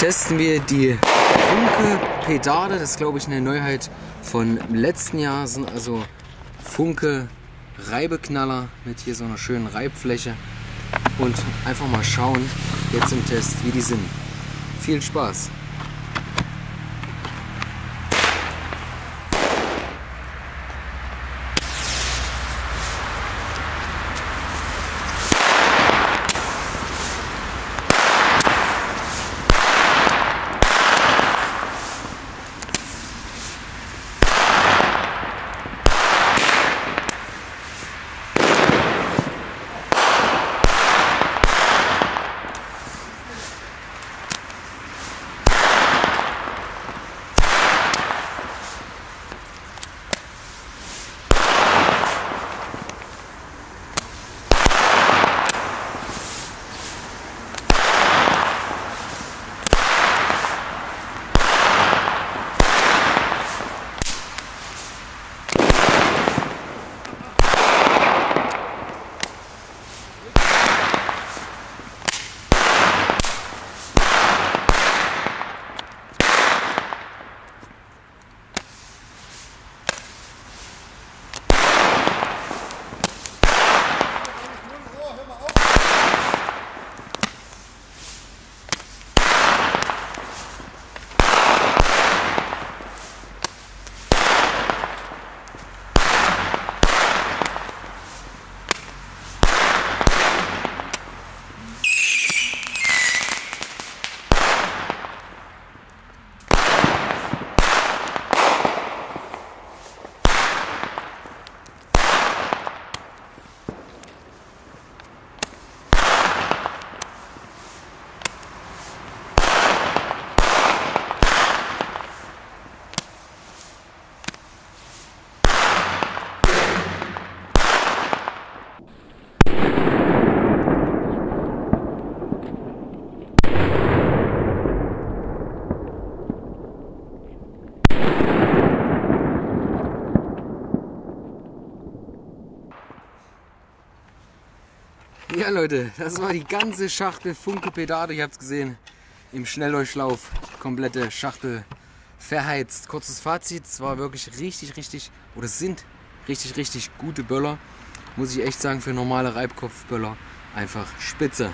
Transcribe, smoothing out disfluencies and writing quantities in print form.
testen wir die Funke Petarde. Das ist, glaube ich, eine Neuheit von letzten Jahr. Das sind also Funke Reibeknaller mit hier so einer schönen Reibfläche. Und einfach mal schauen, jetzt im Test, wie die sind. Viel Spaß! Ja Leute, das war die ganze Schachtel Funke Petarde, ich hab's gesehen, im Schnelldurchlauf, komplette Schachtel verheizt. Kurzes Fazit, es war wirklich sind richtig gute Böller, muss ich echt sagen, für normale Reibkopfböller einfach spitze.